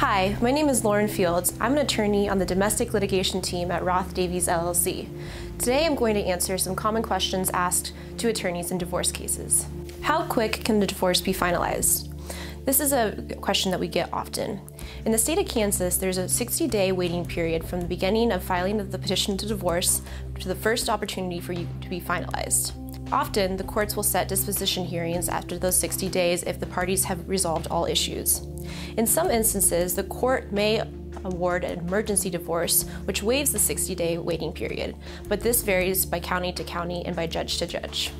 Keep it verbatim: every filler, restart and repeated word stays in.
Hi, my name is Lauren Fields. I'm an attorney on the domestic litigation team at Roth Davies L L C. Today I'm going to answer some common questions asked to attorneys in divorce cases. How quick can the divorce be finalized? This is a question that we get often. In the state of Kansas, there's a sixty day waiting period from the beginning of filing of the petition to divorce to the first opportunity for you to be finalized. Often, the courts will set disposition hearings after those sixty days if the parties have resolved all issues. In some instances, the court may award an emergency divorce, which waives the sixty day waiting period, but this varies by county to county and by judge to judge.